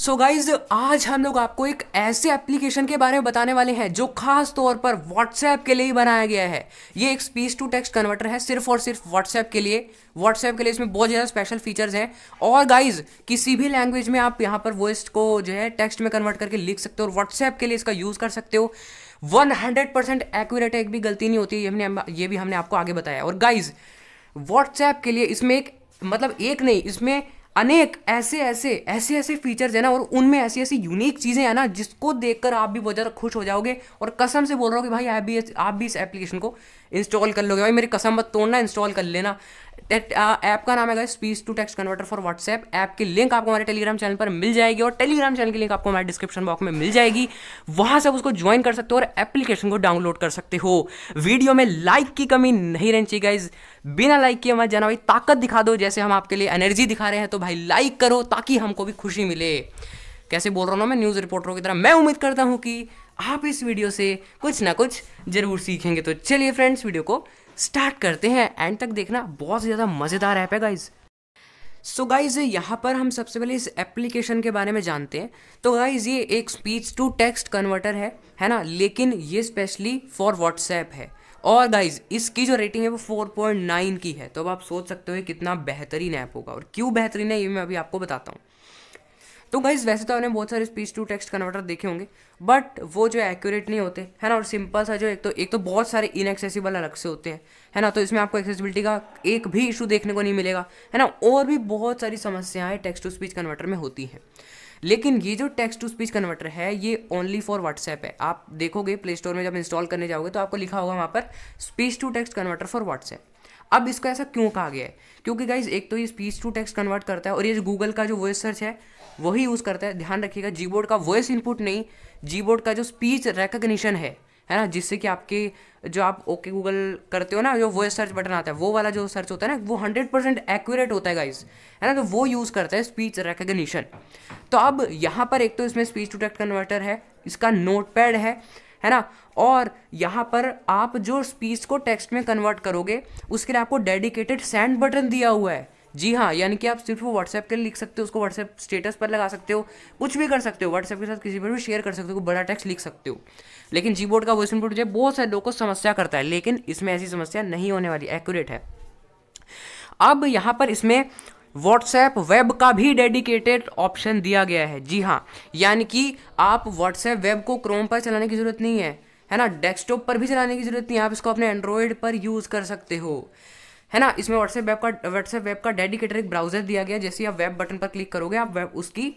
So guys आज हम लोग आपको एक ऐसे एप्लीकेशन के बारे में बताने वाले हैं जो खास तौर पर व्हाट्सएप के लिए ही बनाया गया है। ये एक स्पीच टू टेक्स्ट कन्वर्टर है सिर्फ और सिर्फ व्हाट्सएप के लिए। इसमें बहुत ज़्यादा स्पेशल फीचर्स हैं और गाइज किसी भी लैंग्वेज में आप यहाँ पर वॉइस को जो है टेक्स्ट में कन्वर्ट करके लिख सकते हो और व्हाट्सएप के लिए इसका यूज़ कर सकते हो। 100% एक्यूरेट है, एक भी गलती नहीं होती। ये भी हमने आपको आगे बताया। और गाइज व्हाट्सएप के लिए इसमें इसमें अनेक ऐसे फीचर्स है ना, और उनमें ऐसी यूनिक चीज़ें हैं ना जिसको देखकर आप भी बहुत ज़्यादा खुश हो जाओगे। और कसम से बोल रहा हूँ कि भाई आप भी इस एप्लीकेशन को इंस्टॉल कर लोगे। भाई मेरी कसम मत तोड़ना, इंस्टॉल कर लेना। ऐप का नाम है speech to text converter for WhatsApp. App की लिंक आपको हमारे टेलीग्राम चैनल पर मिल जाएगी और टेलीग्राम चैनल की लिंक आपको हमारे डिस्क्रिप्शन बॉक्स में मिल जाएगी। वहाँ से उसको ज्वाइन कर सकते हो और एप्लीकेशन को डाउनलोड कर सकते हो। वीडियो में लाइक की कमी नहीं रहनी चाहिए गाइज, बिना लाइक किए मत जाना। भाई ताकत दिखा दो, जैसे हम आपके लिए एनर्जी दिखा रहे हैं तो भाई लाइक करो ताकि हमको भी खुशी मिले। कैसे बोल रहा हूँ ना मैं, न्यूज़ रिपोर्टरों की तरह। मैं उम्मीद करता हूँ कि आप इस वीडियो से कुछ ना कुछ जरूर सीखेंगे। तो चलिए फ्रेंड्स वीडियो को स्टार्ट करते हैं, एंड तक देखना, बहुत ज़्यादा मज़ेदार ऐप है गाइज। सो गाइज़ यहाँ पर हम सबसे पहले इस एप्लीकेशन के बारे में जानते हैं। तो गाइज़ ये एक स्पीच टू टेक्स्ट कन्वर्टर है ना, लेकिन ये स्पेशली फॉर व्हाट्सएप है। और गाइज इसकी जो रेटिंग है वो 4.9 की है। तो अब आप सोच सकते हो कितना बेहतरीन ऐप होगा, और क्यों बेहतरीन है ये मैं अभी आपको बताता हूँ। तो गाइज वैसे तो आपने बहुत सारे स्पीच टू टेक्स्ट कन्वर्टर देखे होंगे, बट वो जो एक्यूरेट नहीं होते है ना, और सिंपल सा जो एक तो बहुत सारे इनएक्सेसिबल अलग से होते हैं है ना। तो इसमें आपको एक्सेसिबिलिटी का एक भी इशू देखने को नहीं मिलेगा है ना। और भी बहुत सारी समस्याएं टेक्स्ट टू स्पीच कन्वर्टर में होती हैं, लेकिन ये जो टेक्स्ट टू स्पीच कन्वर्टर है ये ओनली फॉर व्हाट्सएप है। आप देखोगे प्ले स्टोर में जब इंस्टॉल करने जाओगे तो आपको लिखा होगा वहाँ पर speech to text converter for WhatsApp. अब इसको ऐसा क्यों कहा गया है, क्योंकि गाइज एक तो ये स्पीच टू टेक्स्ट कन्वर्ट करता है और ये गूगल का जो वॉइस सर्च है वही यूज़ करता है। ध्यान रखिएगा, जीबोर्ड का वॉइस इनपुट नहीं, जीबोर्ड का जो स्पीच रिकग्निशन है ना, जिससे कि आपके जो आप ओके गूगल करते हो ना, जो वॉइस सर्च बटन आता है वो वाला जो सर्च होता है ना, वो 100% एक्यूरेट होता है गाइज है ना। तो वो यूज़ करता है स्पीच रिकग्निशन। तो अब यहाँ पर एक तो इसमें स्पीच टू टेक्स्ट कन्वर्टर है, इसका नोटपैड है ना, और यहाँ पर आप जो स्पीच को टेक्स्ट में कन्वर्ट करोगे उसके लिए आपको डेडिकेटेड सेंड बटन दिया हुआ है। जी हाँ, यानी कि आप सिर्फ व्हाट्सएप के लिए लिख सकते हो, उसको व्हाट्सएप स्टेटस पर लगा सकते हो, कुछ भी कर सकते हो, व्हाट्सएप के साथ किसी पर भी शेयर कर सकते हो, बड़ा टेक्स्ट लिख सकते हो। लेकिन जीबोर्ड का वॉइस इनपुट जो है बहुत सारे लोगों को समस्या करता है, लेकिन इसमें ऐसी समस्या नहीं होने वाली, एक्यूरेट है। अब यहाँ पर इसमें व्हाट्सएप वेब का भी डेडिकेटेड ऑप्शन दिया गया है। जी हाँ, यानी कि आप व्हाट्सएप वेब को क्रोम पर चलाने की ज़रूरत नहीं है ना, डेस्कटॉप पर भी चलाने की ज़रूरत नहीं है, आप इसको अपने एंड्रॉयड पर यूज़ कर सकते हो है ना। इसमें व्हाट्सएप वेब का डेडिकेटेड एक ब्राउजर दिया गया, जैसे आप वेब बटन पर क्लिक करोगे आप उसकी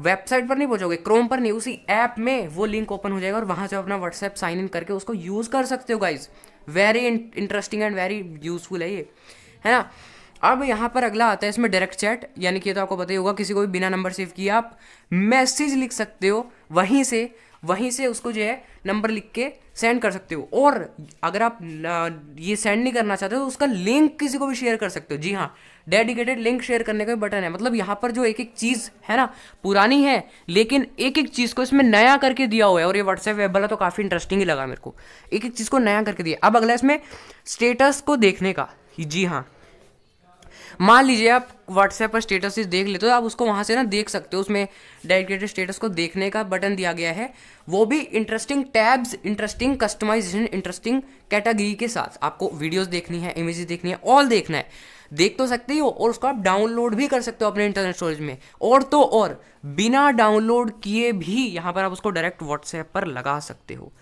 वेबसाइट पर नहीं पहुंचोगे, क्रोम पर नहीं, उसी ऐप में वो लिंक ओपन हो जाएगा और वहाँ से अपना व्हाट्सएप साइन इन करके उसको यूज़ कर सकते हो guys. Very interesting and very useful है ये है ना। अब यहाँ पर अगला आता है इसमें डायरेक्ट चैट, यानी कि तो आपको पता ही होगा किसी को भी बिना नंबर सेव किए आप मैसेज लिख सकते हो, वहीं से उसको जो है नंबर लिख के सेंड कर सकते हो। और अगर आप ये सेंड नहीं करना चाहते तो उसका लिंक किसी को भी शेयर कर सकते हो। जी हाँ, डेडिकेटेड लिंक शेयर करने का भी बटन है। मतलब यहाँ पर जो एक चीज़ है ना पुरानी है, लेकिन एक चीज़ को इसमें नया करके दिया हुआ है। और ये व्हाट्सएप वेब वाला तो काफ़ी इंटरेस्टिंग ही लगा मेरे को, एक चीज़ को नया करके दिया। अब अगला इसमें स्टेटस को देखने का। जी हाँ, मान लीजिए आप व्हाट्सएप पर स्टेटस देख लेते हो, आप उसको वहाँ से ना देख सकते हो। उसमें डेडिकेटेड स्टेटस को देखने का बटन दिया गया है, वो भी interesting tabs, interesting customization, interesting category के साथ। आपको वीडियोस देखनी है, इमेजेस देखनी है, ऑल देखना है, देख तो सकते ही हो, और उसको आप डाउनलोड भी कर सकते हो अपने इंटरनल स्टोरेज में। और तो और बिना डाउनलोड किए भी यहाँ पर आप उसको डायरेक्ट व्हाट्सएप पर लगा सकते हो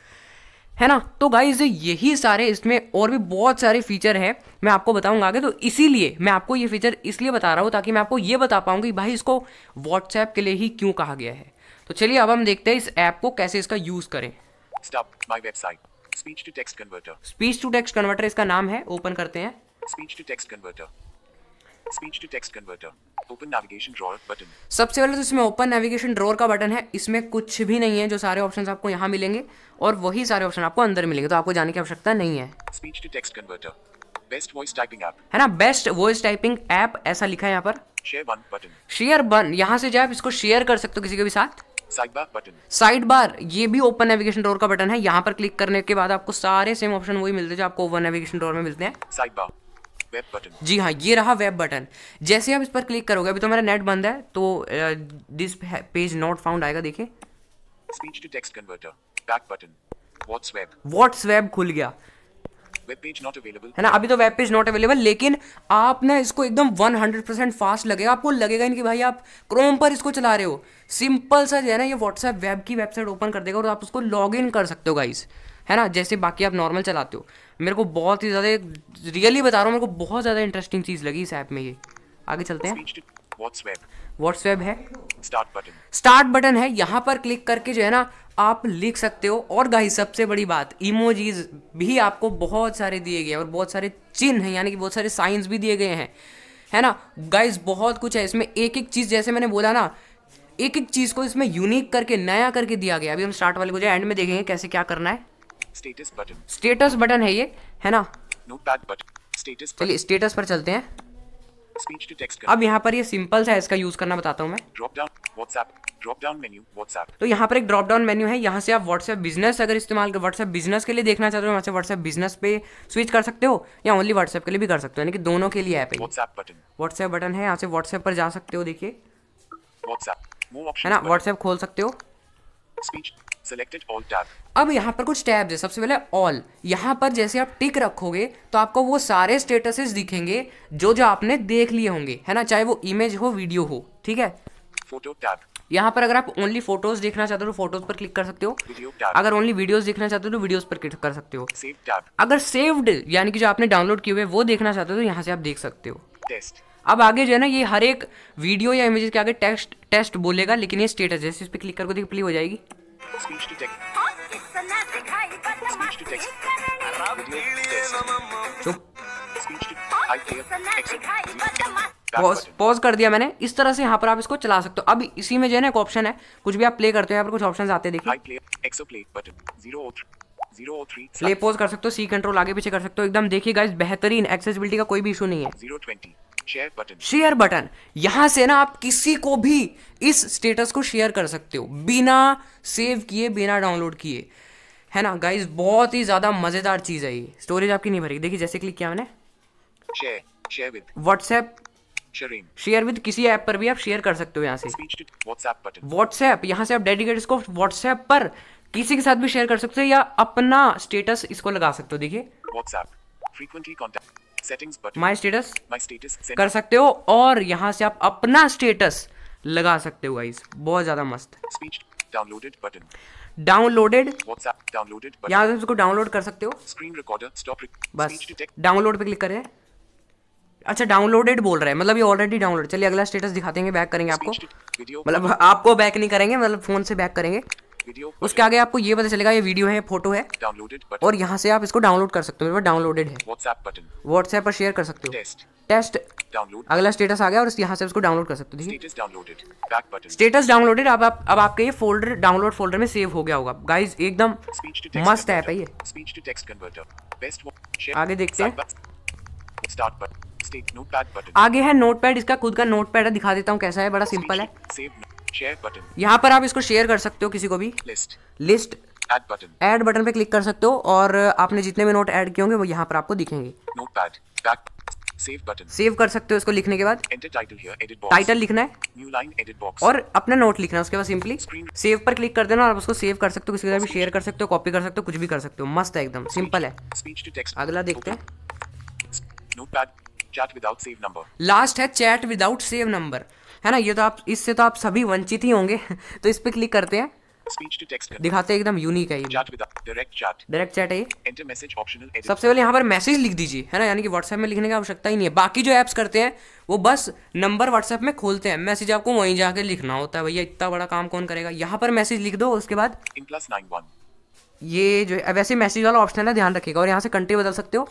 है ना। तो गाइज यही सारे इसमें और भी बहुत सारे फीचर हैं, मैं आपको बताऊंगा आगे। तो इसीलिए मैं आपको ये फीचर इसलिए बता रहा हूँ ताकि मैं आपको ये बता पाऊँ कि भाई इसको व्हाट्सएप के लिए ही क्यों कहा गया है। तो चलिए अब हम देखते हैं इस ऐप को कैसे इसका यूज़ करें। स्पीच टू टेक्स्ट कन्वर्टर इसका नाम है, ओपन करते हैं। सबसे पहले तो इसमें ओपन नेविगेशन ड्रॉअर का बटन है। इसमें कुछ भी नहीं है, जो सारे ऑप्शंस आपको यहाँ मिलेंगे और वही सारे ऑप्शन आपको अंदर मिलेंगे, तो आपको जाने की आवश्यकता नहीं है। Speech to text converter best voice typing app है ना, बेस्ट वॉइस टाइपिंग ऐप ऐसा लिखा है यहाँ पर। शेयर बटन, यहाँ से आप इसको शेयर कर सकते हो किसी के भी साथ। साइड बार, ये भी ओपन नेविगेशन ड्रॉअर का बटन है। यहाँ पर क्लिक करने के बाद आपको सारे सेम ऑप्शन वही मिलते हैं जो आपको ओपन नेविगेशन ड्रॉअर में मिलते हैं। Web button. जी हाँ, ये रहा वेब बटन। जैसे आप इस पर क्लिक करोगे, अभी तो मेरा नेट बंद है, तो दिस पेज नॉट फाउंड आएगा, देखिए speech to text converter, back button, WhatsApp खुल गया है ना। अभी तो वेब पेज नॉट अवेलेबल, लेकिन आप ना इसको एकदम 100% फास्ट लगेगा, आपको लगेगा नहीं कि भाई आप क्रोम पर इसको चला रहे हो। सिंपल सा जो है ना, ये व्हाट्सएप वेब की वेबसाइट ओपन कर देगा और आप उसको लॉग इन कर सकते हो गाइस, है ना, जैसे बाकी आप नॉर्मल चलाते हो। मेरे को बहुत ही ज़्यादा, रियली बता रहा हूँ, मेरे को बहुत ज़्यादा इंटरेस्टिंग चीज़ लगी इस ऐप में। ये आगे चलते हैं, व्हाट्सएप है, स्टार्ट बटन है, यहाँ पर क्लिक करके जो है ना आप लिख सकते हो। और गाइस सबसे बड़ी बात, इमोजीज भी आपको बहुत सारे दिए गए हैं और बहुत सारे चिन्ह हैं, यानी कि बहुत सारे साइंस भी दिए गए हैं, है ना गाइस। बहुत कुछ है इसमें, एक एक चीज़, जैसे मैंने बोला ना, एक एक चीज़ को इसमें यूनिक करके, नया करके दिया गया। अभी हम स्टार्ट वाले को जो एंड में देखेंगे कैसे क्या करना है। स्टेटस बटन है ये, है ना। चलिए स्टेटस पर चलते हैं। अब यहाँ पर ये सिंपल सा है, इसका यूज करना बताता हूँ मैं। तो यहाँ पर एक ड्रॉप डाउन मेन्यू है, यहाँ से आप व्हाट्सएप बिजनेस अगर इस्तेमाल कर, व्हाट्सएप बिजनेस के लिए देखना चाहते हो यहाँ से व्हाट्सएप बिजनेस पे स्विच कर सकते हो, या ओनली व्हाट्सएप के लिए भी कर सकते हो, यानी कि दोनों के लिए ऐप है। व्हाट्सएप बटन है, यहाँ से व्हाट्सएप पर जा सकते हो, देखिए है ना, व्हाट्सएप खोल सकते हो। अब यहाँ पर कुछ टैब्स है, सबसे पहले ऑल, यहाँ पर जैसे आप टिक रखोगे तो आपको वो सारे स्टेटसेस दिखेंगे जो जो आपने देख लिए होंगे, है ना, चाहे वो इमेज हो, वीडियो हो, ठीक है। फोटो टैब, यहाँ पर अगर आप ओनली फोटोज देखना चाहते हो तो फोटोज पर क्लिक कर सकते हो, अगर ओनली वीडियोज देखना चाहते हो तो वीडियोज पर क्लिक कर सकते हो। सेव टैब, अगर सेव्ड यानी कि जो आपने डाउनलोड किए हुए वो देखना चाहते हो तो यहाँ से आप देख सकते हो। टेक्स्ट, अब आगे जो है ना ये हर एक वीडियो या इमेज के आगे टेक्स्ट टेक्स्ट बोलेगा, लेकिन ये स्टेटस है, इस पर क्लिक करके देखिए प्ले हो जाएगी। पॉज कर दिया मैंने। इस तरह से यहाँ पर आप इसको चला सकते हो। अब इसी में जो है ना एक ऑप्शन है, कुछ भी आप प्ले करते हो यहाँ पर कुछ ऑप्शंस आते हैं, देखिए प्ले पॉज कर सकते हो, सी कंट्रोल आगे पीछे कर सकते हो, एकदम देखिए गाइस बेहतरीन, एक्सेसिबिलिटी का कोई भी इशू नहीं है। शेयर बटन, यहाँ से ना आप किसी को भी इस स्टेटस को शेयर कर सकते हो बिना सेव किए, बिना डाउनलोड किए, है ना गाइस। बहुत ही ज्यादा मजेदार चीज है ये, स्टोरेज आपकी नहीं भरेगी। देखिए जैसे क्लिक किया मैंने, share with WhatsApp, share with किसी ऐप पर भी आप शेयर कर सकते हो यहाँ से। व्हाट्सएप, यहाँ से आप डेडिकेट इसको व्हाट्सएप पर किसी के साथ भी शेयर कर सकते हो या अपना स्टेटस इसको लगा सकते हो, देखिए माई स्टेटस कर सकते हो, और यहाँ से आप अपना स्टेटस लगा सकते हो गाइस, बहुत ज्यादा मस्त। डाउनलोडेड बटन, डाउनलोडेड यहाँ से उसको डाउनलोड कर सकते हो। स्क्रीन रिकॉर्डर, स्टॉप, बस डाउनलोड पे क्लिक करें। अच्छा डाउनलोडेड बोल रहा है, मतलब ये ऑलरेडी डाउनलोड। चलिए अगला स्टेटस दिखाते, बैक करेंगे आपको, मतलब आपको बैक नहीं करेंगे, मतलब फोन से बैक करेंगे। उसके आगे आपको ये पता चलेगा ये वीडियो है, फोटो है, और यहाँ से आप इसको डाउनलोड कर सकते हो, डाउनलोडेड है। व्हाट्सएप पर शेयर कर सकते हो। टेस्ट, अगला स्टेटस आ गया और यहाँ से उसको डाउनलोड कर सकते हो। स्टेटस डाउनलोडेड, अब आपके ये फोल्डर डाउनलोड फोल्डर में सेव हो गया होगा गाइज। एकदम मस्त ऐप है ये। आगे देखते हैं, आगे है नोटपैड, इसका खुद का नोटपैड है, दिखा देता हूँ कैसा है, बड़ा सिंपल है। यहाँ पर आप इसको शेयर कर सकते हो किसी को भी। लिस्ट, ऐड बटन पे क्लिक कर सकते हो और आपने जितने भी नोट ऐड किए होंगे वो यहाँ पर आपको दिखेंगे। सेव कर सकते हो इसको, लिखने के बाद टाइटल लिखना है और अपना नोट लिखना है, उसके बाद सिंपली सेव पर क्लिक कर देना और आप उसको सेव कर सकते हो, किसी के साथ भी शेयर कर सकते हो, कॉपी कर सकते हो, कुछ भी कर सकते हो, मस्त है, एकदम सिंपल है। अगला देखते हैं, लास्ट है चैट विदाउट सेव नंबर, है ना। ये तो आप, इससे तो आप सभी वंचित ही होंगे तो इस पे क्लिक करते हैं, दिखाते हैं, एकदम यूनिक है ये। डायरेक्ट चैट है ये। सबसे पहले यहाँ पर मैसेज लिख दीजिए, है ना, यानी कि व्हाट्सएप में लिखने की आवश्यकता ही नहीं है। बाकी जो ऐप्स करते हैं वो बस नंबर व्हाट्सएप में खोलते हैं, मैसेज आपको वहीं जाके लिखना होता है, भैया इतना बड़ा काम कौन करेगा। यहाँ पर मैसेज लिख दो, उसके बाद ये जो है, वैसे मैसेज वाला ऑप्शन है, ध्यान रखिएगा, और यहाँ से कंट्री बदल सकते हो,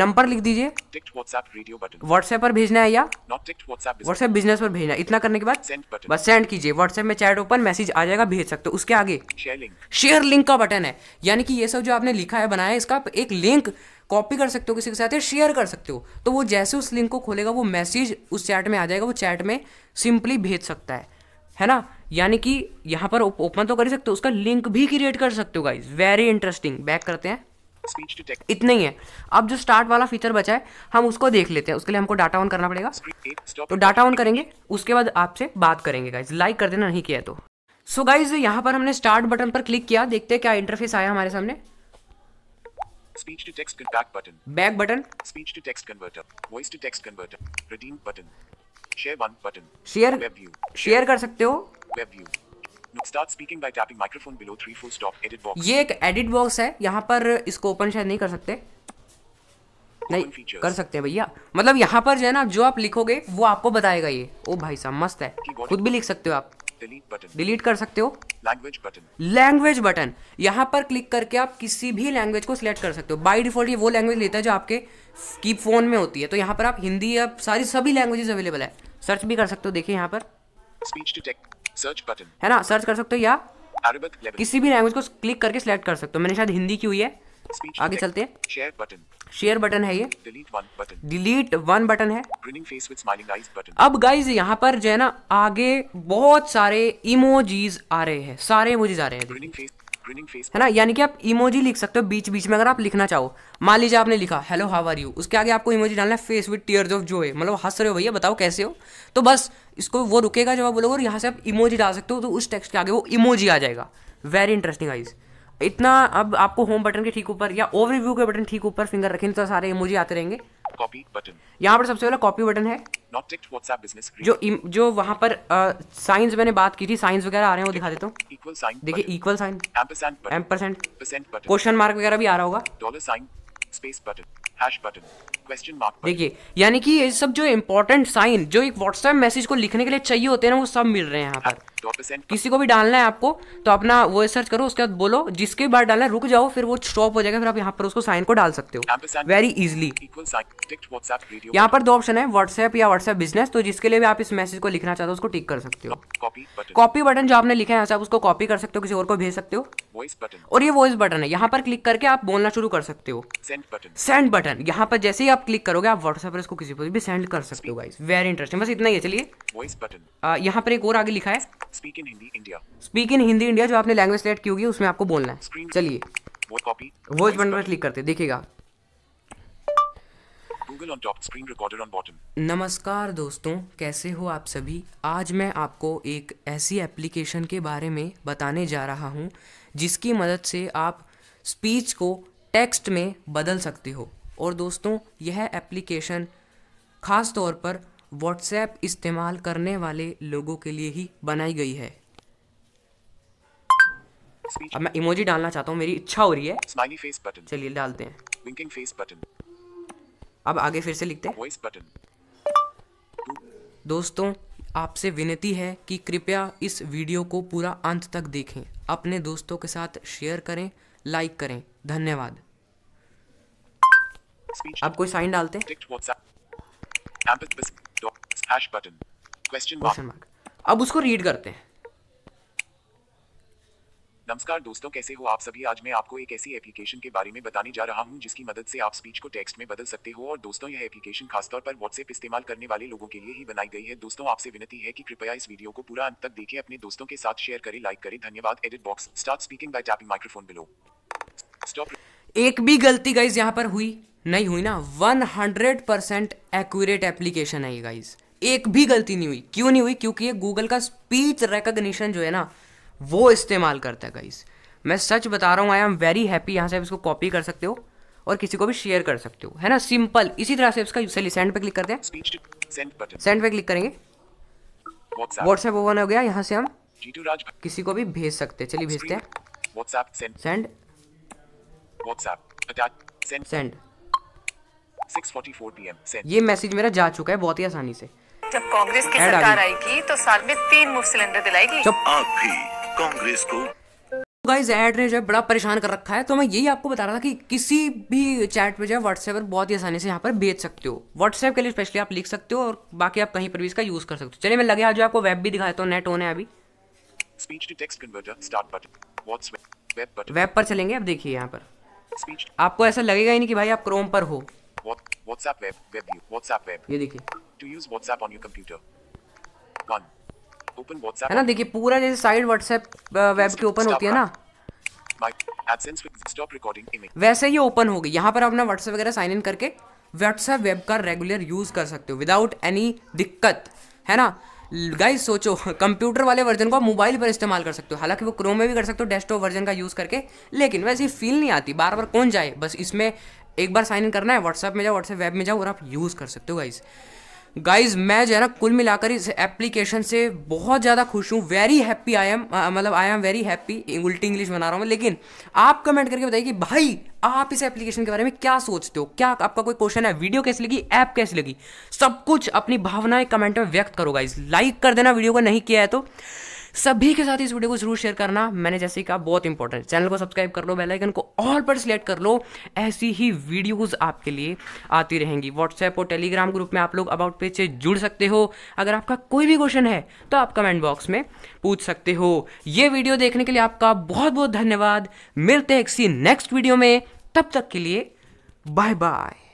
नंबर लिख दीजिए, व्हाट्सएप पर भेजना है या व्हाट्सएप बिजनेस पर भेजना है। इतना करने के बाद बस सेंड कीजिए, व्हाट्सएप में चैट ओपन, मैसेज आ जाएगा, भेज सकते हो। उसके आगे शेयर लिंक का बटन है, यानी कि ये सब जो आपने लिखा है, बनाया है, इसका आप एक लिंक कॉपी कर सकते हो किसी के साथ, शेयर कर सकते हो, तो वो जैसे उस लिंक को खोलेगा वो मैसेज उस चैट में आ जाएगा, वो चैट में सिंपली भेज सकता है ना, यानी कि यहाँ पर ओपन तो कर सकते हो, उसका लिंक भी क्रिएट कर सकते हो गाइस, वेरी इंटरेस्टिंग। बैक करते हैं, इतना ही है। अब जो स्टार्ट वाला फीचर बचा है हम उसको देख लेते हैं, उसके लिए हमको डाटा ऑन करना पड़ेगा। तो डाटा ऑन करेंगे, उसके बाद आपसे बात करेंगे गाइज। लाइक कर देना नहीं किया तो। सो गाइज यहाँ पर हमने स्टार्ट बटन पर क्लिक किया, देखते हैं क्या इंटरफेस आया हमारे सामने। Speech to text button. Back button. Speech to text converter. Voice to text converter. Redeem button. Share one button. Share. Web view. Share कर सकते हो। Web view. Start speaking by tapping microphone below three full stop edit box. ये एक edit box है, यहाँ पर इसको open शायद नहीं कर सकते। नहीं features. कर सकते हैं भैया, मतलब यहाँ पर जो है ना जो आप लिखोगे वो आपको बताएगा ये। ओ भाई साहब मस्त है, खुद भी लिख सकते हो आप। डिलीट कर सकते हो। लैंग्वेज बटन, यहाँ पर क्लिक करके आप किसी भी लैंग्वेज को सिलेक्ट कर सकते हो। बाय डिफॉल्ट ये वो लैंग्वेज लेता है जो आपके की फोन में होती है, तो यहाँ पर आप हिंदी या सारी सभी लैंग्वेजेस अवेलेबल है। सर्च भी कर सकते हो, देखिए यहाँ पर speech to text search button है ना, सर्च कर सकते हो या किसी भी लैंग्वेज को क्लिक करके सिलेक्ट कर सकते हो। मैंने शायद हिंदी की हुई है। आगे चलते हैं। शेयर बटन है ये। डिलीट वन बटन है। अब गाइज यहाँ पर जो है ना आगे बहुत सारे इमोजीज आ रहे हैं, सारे इमोजीज आ रहे हैं है ना, यानी कि आप इमोजी लिख सकते हो बीच बीच में अगर आप लिखना चाहो। मान लीजिए आपने लिखा हेलो हाउ आर यू, उसके आगे आपको इमोजी डालना है face with tears of joy, मतलब हंस रहे हो भैया बताओ कैसे हो। तो बस इसको वो रुकेगा जब आप बोलोगे और यहाँ से आप इमोजी डाल सकते हो, तो उस टेक्स्ट के आगे वो इमोजी आ जाएगा। वेरी इंटरेस्टिंग गाइज इतना। अब आपको होम बटन के ठीक ऊपर या ओवरव्यू के बटन ठीक ऊपर फिंगर रखें तो सारे इमोजी आते रहेंगे। कॉपी बटन, यहाँ पर सबसे पहला कॉपी बटन है जो वहाँ पर साइंस मैंने बात की थी, साइंस वगैरह आ रहे हैं वो दिखा देता हूँ। देखिए इक्वल साइन, क्वेश्चन मार्क वगैरह भी आ रहा होगा। Dollar sign, space button, hash button, question mark, देखिए यानी कि ये सब जो इम्पोर्टेंट साइन जो एक व्हाट्सएप मैसेज को लिखने के लिए चाहिए होते हैं ना वो सब मिल रहे हैं यहाँ पर। किसी को भी डालना है आपको तो अपना वो सर्च करो, उसके बाद बोलो जिसके बाद डालना है, रुक जाओ फिर वो स्टॉप हो जाएगा, फिर आप यहाँ पर उसको साइन को डाल सकते हो वेरी इजीली। यहाँ पर दो ऑप्शन है व्हाट्सएप या व्हाट्सएप बिजनेस, तो जिसके लिए भी आप इस मैसेज को लिखना चाहते हो उसको टिक कर सकते हो। कॉपी बटन, जो आपने लिखा है आप उसको कॉपी कर सकते हो, किसी और को भेज सकते हो। और ये वॉइस बटन है, यहाँ पर क्लिक करके आप बोलना शुरू कर सकते हो। सेंड बटन, यहाँ पर जैसे ही आप क्लिक करोगे आप व्हाट्सएप पर इसको किसी पर भी सेंड कर सकते हो गाइस। वेरी इंटरेस्टिंग, बस इतना ही है। चलिए वॉइस बटन, यहाँ पर एक और आगे लिखा है स्पीक इन हिंदी इंडिया, जो आपने लैंग्वेज सेलेक्ट की होगी उसमें आपको बोलना है। चलिए वॉइस बटन पर क्लिक करते देखिएगा। Google on top, screen recorder on bottom. नमस्कार दोस्तों, कैसे हो आप सभी। आज मैं आपको एक ऐसी एप्लीकेशन के बारे में बताने जा रहा हूं जिसकी मदद से आप स्पीच को टेक्स्ट में बदल सकते हो। और दोस्तों यह एप्लीकेशन ख़ास तौर पर व्हाट्सएप इस्तेमाल करने वाले लोगों के लिए ही बनाई गई है। अब मैं इमोजी डालना चाहता हूँ, मेरी इच्छा हो रही है। स्माइली फेस बटन, चलिए डालते हैं। Winking face button. अब आगे फिर से लिखते हैं वॉइस बटन। दोस्तों आपसे विनती है कि कृपया इस वीडियो को पूरा अंत तक देखें, अपने दोस्तों के साथ शेयर करें, लाइक करें, धन्यवाद। अब कोई साइन डालते हैं, अब उसको रीड करते हैं। नमस्कार दोस्तों, कैसे हो आप सभी। आज मैं आपको एक ऐसी एप्लीकेशन के बारे में बताने जा रहा हूं जिसकी मदद से आप स्पीच को टेक्स्ट में बदल सकते हो। और दोस्तों यह एप्लीकेशन खासतौर पर व्हाट्सएप इस्तेमाल करने वाले लोगों के लिए ही बनाई गई है। दोस्तों आपसे विनती है कि कृपया इस वीडियो को पूरा अंत तक देखें, अपने दोस्तों के साथ शेयर करें, लाइक करें, धन्यवाद। Edit box, start speaking by tapping microphone below, stop. एक भी गलती गाइज यहाँ पर हुई नहीं, हुई ना। 100% एक्यूरेट एप्लीकेशन है ये गाइज, एक भी गलती नहीं हुई। क्यों नहीं हुई? क्योंकि ये गूगल का स्पीच रिकॉग्निशन जो है ना वो इस्तेमाल करता है गाइज। मैं सच बता रहा हूँ, आई एम वेरी हैप्पी। यहाँ से आप इसको कॉपी कर सकते हो और किसी को भी शेयर कर सकते हो है ना, सिंपल। इसी तरह से इसका सेंड पे क्लिक करते हैं, सेंड पे क्लिक करेंगे, व्हाट्सएप ओपन हो गया। यहाँ से हम किसी को भी भेज सकते हैं, चलिए भेजते हैं। Send send 6:44 PM। ये मैसेज मेरा जा चुका है बहुत ही आसानी से। जब कांग्रेस की सरकार आएगी तो साल में 3 मुफ्त सिलेंडर दिलाएगी। जब आप भी कांग्रेस को गाइस ऐड ने जो बड़ा परेशान कर रखा है, तो मैं यही आपको बता रहा था कि किसी भी चैट पे जो है व्हाट्सएप पर बहुत ही आसानी से यहाँ पर भेज सकते हो। व्हाट्सएप के लिए स्पेशली आप लिख सकते हो और बाकी आप कहीं पर भी इसका यूज कर सकते हो। चलिए मैं लगे आज आपको वेब भी दिखाता हूँ, नेट ऑन है अभी। Speech to text converter start button, WhatsApp web button, web पर चलेंगे। अब देखिए यहाँ पर आपको ऐसा लगेगा ही नहीं कि भाई आप क्रोम पर हो। WhatsApp web, web view, WhatsApp web. ये देखिए। To use WhatsApp on your computer. 1. Open WhatsApp. है ना, देखिए पूरा जैसे साइड WhatsApp वेब की ओपन होती है ना। वैसे ये ओपन हो गई। यहाँ पर अपना व्हाट्सएप वगैरह साइन इन करके व्हाट्सएप वेब का रेगुलर यूज कर सकते हो विदाउट एनी दिक्कत, है ना गाइस। सोचो कंप्यूटर वाले वर्जन को मोबाइल पर इस्तेमाल कर सकते हो, हालांकि वो क्रोम में भी कर सकते हो डेस्कटॉप वर्जन का यूज़ करके, लेकिन वैसी फील नहीं आती, बार बार कौन जाए। बस इसमें एक बार साइन इन करना है, व्हाट्सएप में जाओ, व्हाट्सएप वेब में जाओ और आप यूज़ कर सकते हो गाइस। गाइज मैं जो है ना कुल मिलाकर इस एप्लीकेशन से बहुत ज़्यादा खुश हूँ, वेरी हैप्पी आई एम, मतलब आई एम वेरी हैप्पी, उल्टी इंग्लिश बना रहा हूँ मैं। लेकिन आप कमेंट करके बताइए कि भाई आप इस एप्लीकेशन के बारे में क्या सोचते हो, क्या आपका कोई क्वेश्चन है, वीडियो कैसी लगी, ऐप कैसी लगी, सब कुछ अपनी भावनाएं कमेंट में व्यक्त करो गाइज। लाइक कर देना वीडियो को नहीं किया है तो, सभी के साथ इस वीडियो को जरूर शेयर करना, मैंने जैसे कहा बहुत इंपॉर्टेंट। चैनल को सब्सक्राइब कर लो, बेल आइकन को ऑल पर सिलेक्ट कर लो, ऐसी ही वीडियोस आपके लिए आती रहेंगी। व्हाट्सएप और टेलीग्राम ग्रुप में आप लोग अबाउट पेज से जुड़ सकते हो, अगर आपका कोई भी क्वेश्चन है तो आप कमेंट बॉक्स में पूछ सकते हो। ये वीडियो देखने के लिए आपका बहुत बहुत धन्यवाद, मिलते हैं किसी नेक्स्ट वीडियो में, तब तक के लिए बाय बाय।